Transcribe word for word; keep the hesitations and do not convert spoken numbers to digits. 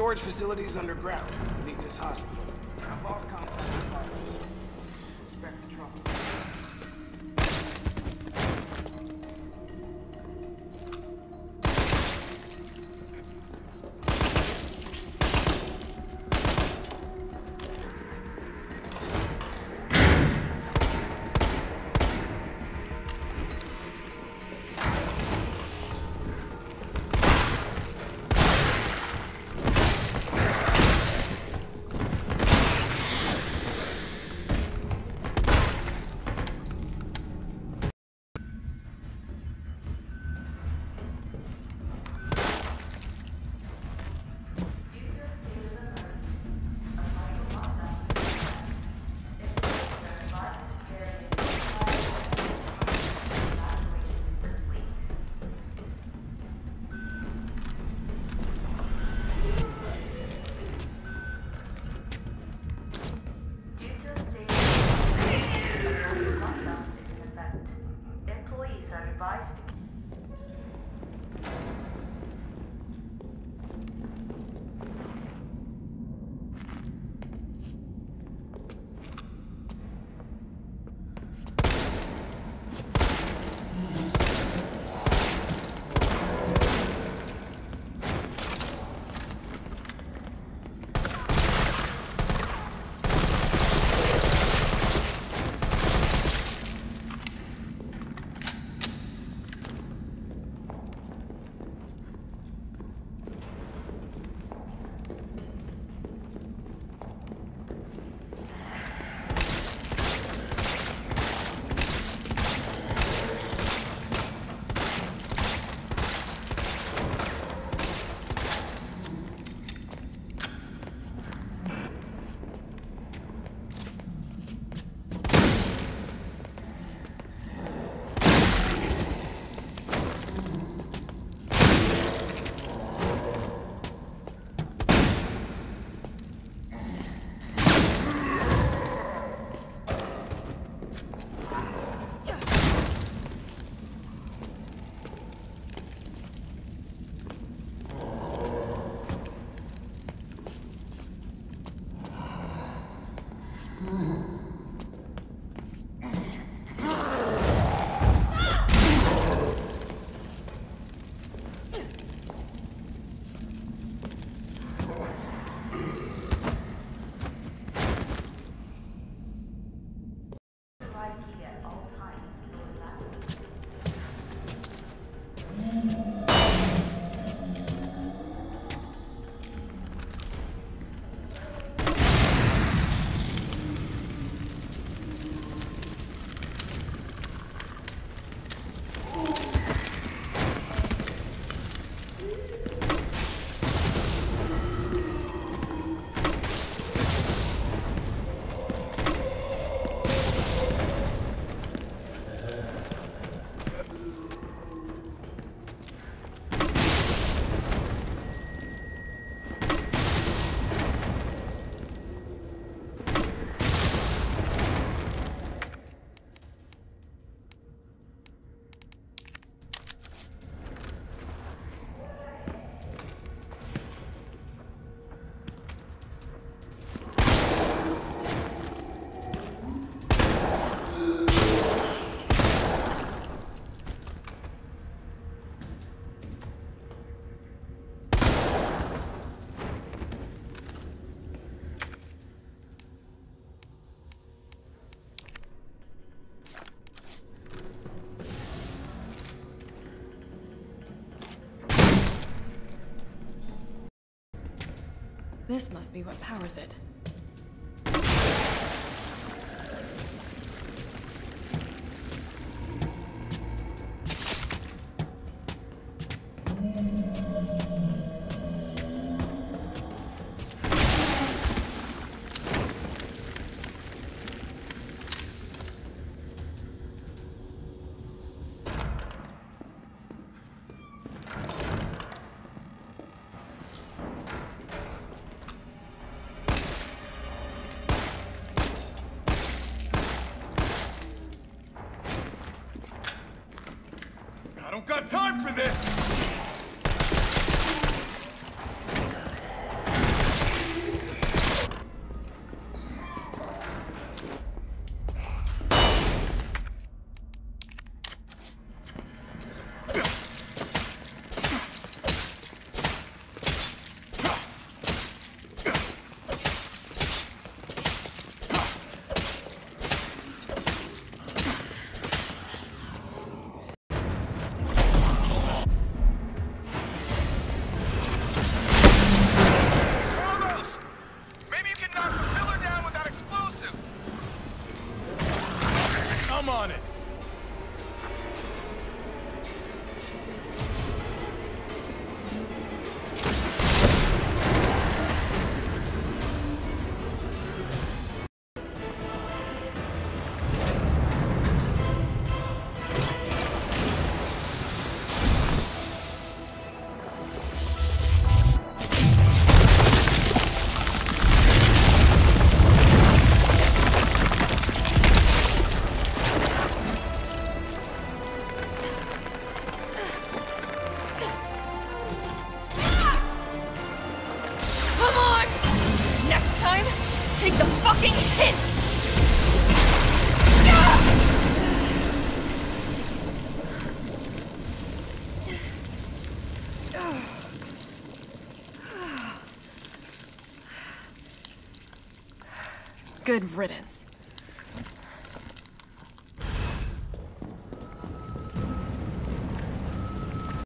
Storage facilities underground, beneath this hospital. I've lost contact with Marcus. Expect trouble. This must be what powers it. Got time for this! Good riddance.